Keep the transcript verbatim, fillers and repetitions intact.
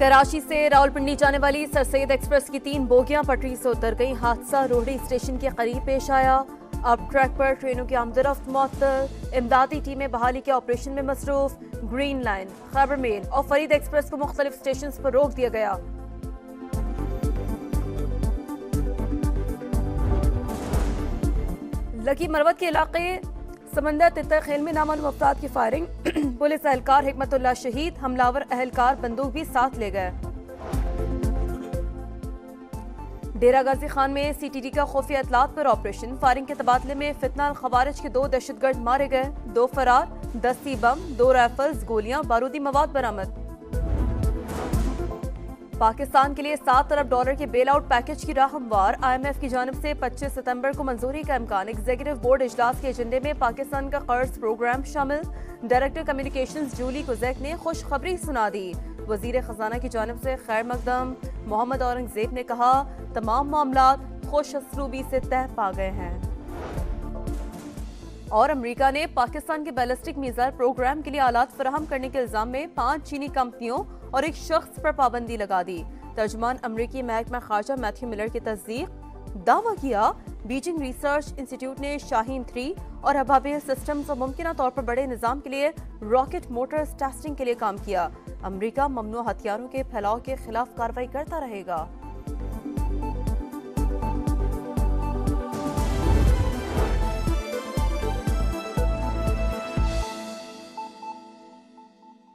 कराची से रावलपिंडी जाने वाली सर सैयद एक्सप्रेस की तीन बोगियां पटरी से उतर गई। हादसा रोहड़ी स्टेशन के करीब पेश आया। अब ट्रैक पर ट्रेनों की आमदरफ्त मुअत्तल, इमदादी टीमें बहाली के ऑपरेशन में मसरूफ। ग्रीन लाइन, खैबर मेल और फरीद एक्सप्रेस को मुख्तलिफ स्टेशंस पर रोक दिया गया। लकी मरवत के इलाके समंदर तितर खेल में नामालूम अफराद की फायरिंग, पुलिस एहलकार हिकमतुल्लाह शहीद, हमलावर एहलकार बंदूक भी साथ ले गए। डेरा गाजी खान में सीटीडी का खुफिया इतलात पर ऑपरेशन। फायरिंग के तबादले में फितना खवारिज के दो दहशतगर्द मारे गए, दो फरार। दस्ती बम, दो राइफल्स, गोलियां, बारूदी मवाद बरामद। पाकिस्तान के लिए सात अरब डॉलर के बेल आउट पैकेज की राह हमवार। आईएमएफ की जानब से पच्चीस सितंबर को मंजूरी का इम्कान। एग्जीक्यूटिव बोर्ड इजलास के एजेंडे में पाकिस्तान का कर्ज प्रोग्राम शामिल। डायरेक्टर कम्युनिकेशंस जूली कुजैक ने खुशखबरी सुना दी। वजीर खजाना की जानब से खैर मकदम। मोहम्मद औरंगजेब ने कहा तमाम मामला खुश असलूबी से तय पा गए हैं। और अमरीका ने पाकिस्तान के बैलिस्टिक मिसाइल प्रोग्राम के लिए आलात फराहम करने के इल्जाम में पांच चीनी कंपनियों और एक शख्स पर पाबंदी लगा दी। तर्जमान अमरीकी महकमा खारजा मैथ्यू मिलर की तस्दीक, दावा किया बीजिंग रिसर्च इंस्टीट्यूट ने शाहीन थ्री और अबाबील सिस्टम्स और मुमकिन तौर पर बड़े निज़ाम के लिए रॉकेट मोटर्स टेस्टिंग के लिए काम किया। अमरीका ममनू हथियारों के फैलाव के खिलाफ कार्रवाई करता रहेगा।